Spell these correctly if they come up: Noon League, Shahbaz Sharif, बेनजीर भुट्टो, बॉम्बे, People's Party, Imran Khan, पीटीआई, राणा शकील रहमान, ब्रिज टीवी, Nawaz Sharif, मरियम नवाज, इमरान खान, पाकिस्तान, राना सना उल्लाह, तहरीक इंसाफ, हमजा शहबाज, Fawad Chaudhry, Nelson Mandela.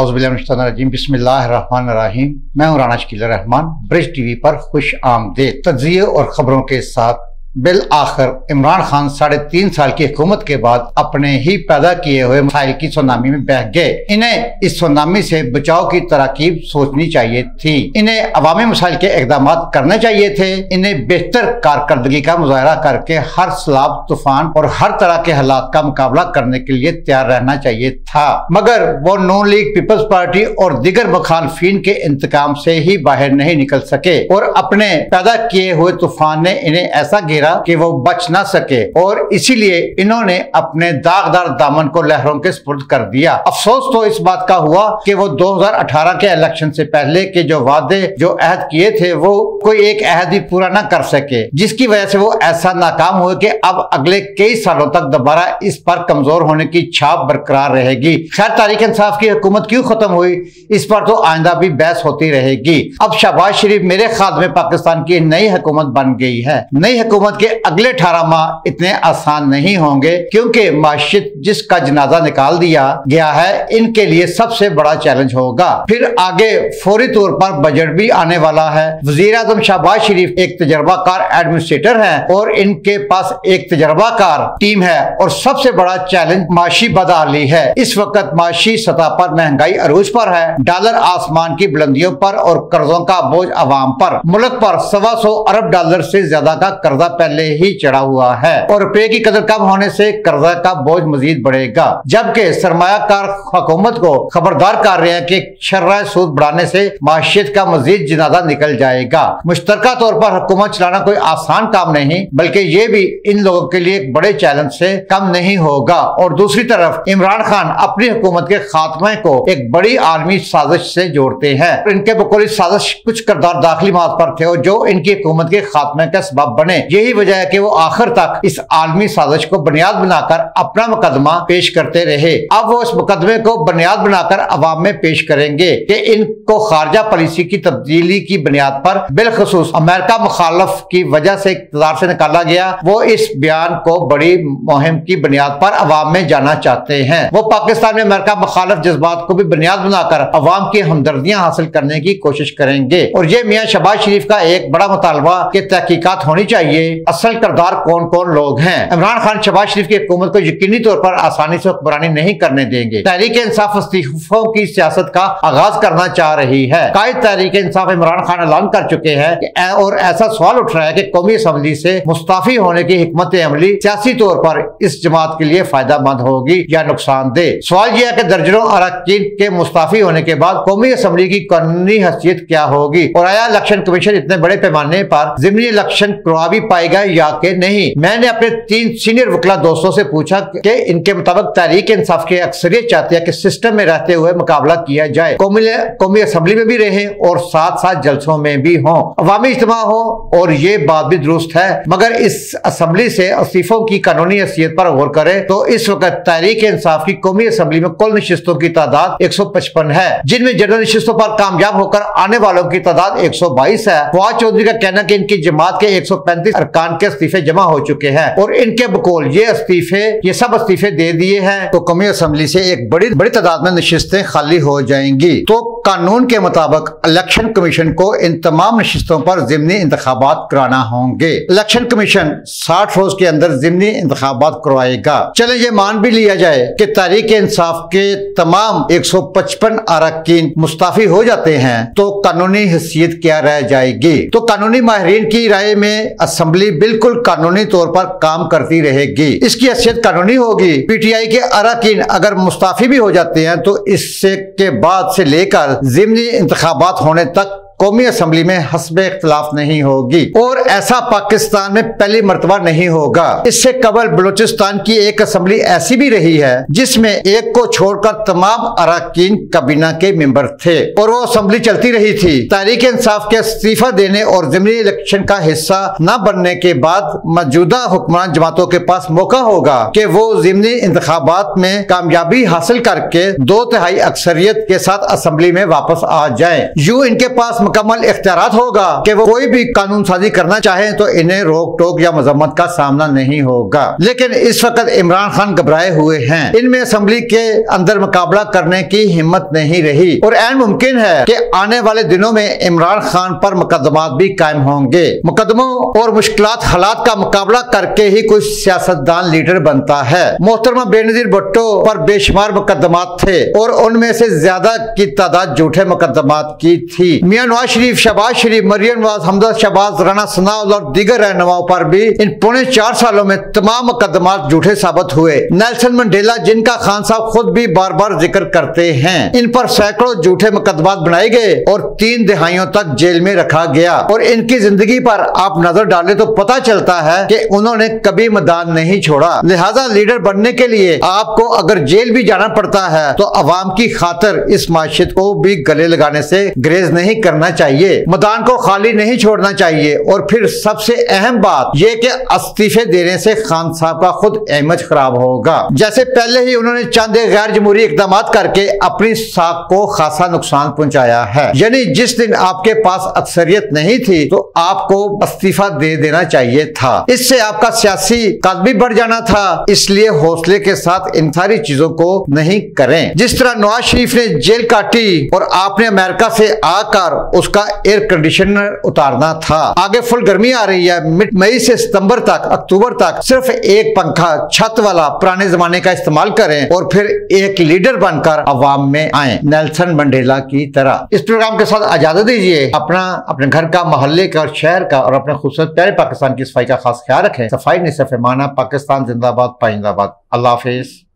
औज़ुबिल्लाहिमिनश्शैतानिर्रजीम बिस्मिल्लाहिर्रहमानिर्रहीम। मैं हूं राणा शकील रहमान। ब्रिज टीवी पर खुश आमदेद। तज्ज़िये और खबरों के साथ बिल आखिर इमरान खान 3.5 साल की हुकूमत के बाद अपने ही पैदा किए हुए मसाइल की सुनामी में बह गए। इन्हें इस सुनामी से बचाव की तरकीब सोचनी चाहिए थी। इन्हें अवामी मसाइल के इकदाम करने चाहिए थे। इन्हें बेहतर कारकर्दगी का मुजाहरा करके हर सैलाब, तूफान और हर तरह के हालात का मुकाबला करने के लिए तैयार रहना चाहिए था, मगर वो नून लीग, पीपल्स पार्टी और दीगर मुखालफीन के इंतकाम से ही बाहर नहीं निकल सके और अपने पैदा किए हुए तूफान ने इन्हें ऐसा कि वो बच ना सके और इसीलिए इन्होंने अपने दागदार दामन को लहरों के सुपुर्द कर दिया। अफसोस तो इस बात का हुआ कि वो 2018 के इलेक्शन से पहले के जो वादे, जो अहद किए थे, वो कोई एक अहद भी पूरा ना कर सके, जिसकी वजह से वो ऐसा नाकाम हुए कि अब अगले कई सालों तक दोबारा इस पर कमजोर होने की छाप बरकरार रहेगी। खैर, तारीख इंसाफ की हुकूमत क्यों खत्म हुई, इस पर तो आइंदा भी बहस होती रहेगी। अब शहबाज शरीफ मेरे ख्याल में पाकिस्तान की नई हुकूमत बन गई है। नई हुकूमत के अगले 18 माह इतने आसान नहीं होंगे, क्योंकि माशियत जिसका जनाजा निकाल दिया गया है, इनके लिए सबसे बड़ा चैलेंज होगा। फिर आगे फौरी तौर पर बजट भी आने वाला है। वज़ीर-ए-आज़म शहबाज शरीफ एक तजर्बाकार एडमिनिस्ट्रेटर हैं और इनके पास एक तजर्बाकार टीम है और सबसे बड़ा चैलेंज माशी बदहाली है। इस वक्त माशी सतह पर महंगाई अरूज पर है, डॉलर आसमान की बुलंदियों पर और कर्जों का बोझ अवाम पर। मुल्क पर 125 अरब डॉलर से ज्यादा का कर्जा पहले ही चढ़ा हुआ है और रुपए की कदर कम होने से कर्जा का बोझ मजीद बढ़ेगा, जबकि सरमायाकार हुकूमत को खबरदार कर रहे हैं कि शर्रा सूद बढ़ाने से माशियत का मजीद जनाजा निकल जाएगा। मुश्तरका तौर पर हुकूमत चलाना कोई आसान काम नहीं, बल्कि ये भी इन लोगों के लिए एक बड़े चैलेंज से कम नहीं होगा। और दूसरी तरफ इमरान खान अपनी हुकूमत के खात्मे को एक बड़ी आलमी साजिश से जोड़ते हैं। इनके बकौल साजिश कुछ किरदार दाखिली माज पर थे और जो इनकी हुकूमत के खात्मे का सबब बने। यही वजह है कि वो आखिर तक इस आलमी साजिश को बुनियाद बनाकर अपना मुकदमा पेश करते रहे। अब वो इस मुकदमे को बुनियाद बनाकर अवाम में पेश करेंगे कि इनको खारजा पॉलिसी की तब्दीली की बुनियाद पर बिलखसूस अमेरिका मुखालफ की वजह से इक़्तिदार से निकाला गया। वो इस बयान को बड़ी मुहिम की बुनियाद पर अवाम में जाना चाहते हैं। वो पाकिस्तान में अमेरिका मुखालफ जज्बात को भी बुनियाद बनाकर अवाम की हमदर्दियाँ हासिल करने की कोशिश करेंगे। और ये मियाँ शहबाज शरीफ का एक बड़ा मुतालबा कि तहकीकात होनी चाहिए, असल करदार कौन कौन लोग हैं। इमरान खान शहबाज शरीफ की हुकूमत को यकीनी तौर पर आसानी से हुक्मरानी नहीं करने देंगे। तहरीक इंसाफ इस्तीफों की सियासत का आगाज करना चाह रही है। कायद तहरीक इंसाफ इमरान खान ऐलान कर चुके हैं और ऐसा सवाल उठ रहा है कि कौमी असम्बली से मुस्ताफी होने की हिकमत अमली सियासी तौर पर इस जमात के लिए फायदा मंद होगी या नुकसानदेह। सवाल यह है कि दर्जनों अरकान के मुस्ताफी होने के बाद कौमी असम्बली की कानूनी हैसियत क्या होगी और आया इलेक्शन कमीशन इतने बड़े पैमाने पर जिमनी इलेक्शन करवा भी पाएगा या के नहीं। मैंने अपने 3 सीनियर वकील दोस्तों से पूछा कि इनके मुताबिक तहरीक इंसाफ की अक्सरियत चाहती है कि सिस्टम में रहते हुए मुकाबला किया जाए, कौमी असम्बली में भी रहे और साथ साथ जलसों में भी हो, अवामी इज्तिमा हो। और ये बात भी दुरुस्त है, मगर इस असम्बली से इस्तीफों की कानूनी हैसियत पर गौर करे तो इस वक्त तहरीक इंसाफ की कौमी असम्बली में कुल नशिस्तों की तादाद 155 है, जिनमें जनरल नशिस्तों पर कामयाब होकर आने वालों की तादाद 122 है। फवाद चौधरी का कहना कि इनकी जमात के 135 अरकान के इस्तीफे जमा हो चुके हैं और इनके बकौल ये सब इस्तीफे दे दिए हैं तो कौमी असम्बली से एक बड़ी तादाद में नशिस्तें खाली हो जाएंगी। तो कानून के मुताबिक इलेक्शन कमीशन को इन तमाम नशिस्तों पर जिमनी इंतखाबात कराना होंगे। इलेक्शन कमीशन 60 रोज के अंदर जिमनी इंतखाबात करवाएगा। चले ये मान भी लिया जाए कि तहरीक इंसाफ के तमाम 155 अरकान मुस्ताफी हो जाते हैं तो कानूनी हैसियत क्या रह जाएगी। तो कानूनी माहिरीन की राय में असम्बली बिल्कुल कानूनी तौर पर काम करती रहेगी, इसकी हैसियत कानूनी होगी। पीटीआई के अरकान अगर मुस्ताफी भी हो जाते हैं तो इससे के बाद से लेकर जिमनी इंतखाबात होने तक कौमी असम्बली में हस्बे इख्तलाफ नहीं होगी और ऐसा पाकिस्तान में पहली मरतबा नहीं होगा। इससे कबल बलूचिस्तान की एक असम्बली ऐसी भी रही है जिसमें एक को छोड़कर तमाम अरकान काबीना के मेंबर थे और वो असम्बली चलती रही थी। तहरीक इंसाफ के इस्तीफा देने और जिमनी इलेक्शन का हिस्सा न बनने के बाद मौजूदा हुक्मरान जमातों के पास मौका होगा कि वो जिमनी इंतखाबात में कामयाबी हासिल करके 2/3 अक्सरियत के साथ असम्बली में वापस आ जाए। यूं इनके पास मुकम्मल इख्तियार होगा कि वो कोई भी कानून साजी करना चाहे तो इन्हें रोक टोक या मजम्मत का सामना नहीं होगा। लेकिन इस वक्त इमरान खान घबराए हुए हैं, इनमें असम्बली के अंदर मुकाबला करने की हिम्मत नहीं रही और ऐन मुमकिन है कि आने वाले दिनों में इमरान खान पर मुकदमात भी कायम होंगे। मुकदमों और मुश्किल हालात का मुकाबला करके ही कुछ सियासतदान लीडर बनता है। मोहतरमा बेनजीर भुट्टो पर बेशुमार मुकदमात थे और उनमें से ज्यादा की तादाद झूठे मुकदमात की थी। मियां नवाज शरीफ, शहबाज शरीफ, मरियम नवाज, हमजा शहबाज, राना सना उल्लाह और दीगर रहनुमाओं पर भी इन पौने 4 सालों में तमाम मुकदमात झूठे साबित हुए। नेल्सन मंडेला, जिनका खान साहब खुद भी बार बार जिक्र करते हैं, इन पर सैकड़ों झूठे मुकदमात बनाए गए और 3 दहाइयों तक जेल में रखा गया और इनकी जिंदगी पर आप नजर डालें तो पता चलता है कि उन्होंने कभी मैदान नहीं छोड़ा। लिहाजा लीडर बनने के लिए आपको अगर जेल भी जाना पड़ता है तो अवाम की खातर इस माशियत को भी गले लगाने से ग्रेज नहीं करना चाहिए, मैदान को खाली नहीं छोड़ना चाहिए। और फिर सबसे अहम बात यह कि इस्तीफे देने से खान साहब का खुद इमेज खराब होगा। जैसे पहले ही उन्होंने चंद गैर जमहूरी इकदाम करके अपनी साख को खासा नुकसान पहुँचाया है, यानी जिस दिन आपके पास अक्सरियत नहीं थी तो आपको इस्तीफा दे देना चाहिए था। इससे आपका सियासी कद भी बढ़ जाना था, इसलिए हौसले के साथ इन सारी चीजों को नहीं करें। जिस तरह नवाज शरीफ ने जेल काटी और आपने अमेरिका से आकर उसका एयर कंडीशनर उतारना था। आगे फुल गर्मी आ रही है, मिड मई से सितंबर तक, अक्टूबर तक सिर्फ एक पंखा छत वाला पुराने जमाने का इस्तेमाल करें और फिर एक लीडर बनकर अवाम में आए, नेल्सन मंडेला की तरह। इस प्रोग्राम के साथ इजाजत दीजिए। अपना, अपने घर का, मोहल्ले का और शहर का और अपने खूबसूरत प्यारे पाकिस्तान की सफाई का खास ख्याल रखें। सफाई नहीं सफे माना। पाकिस्तान जिंदाबाद, पाइंदाबाद। अल्लाह हाफिज।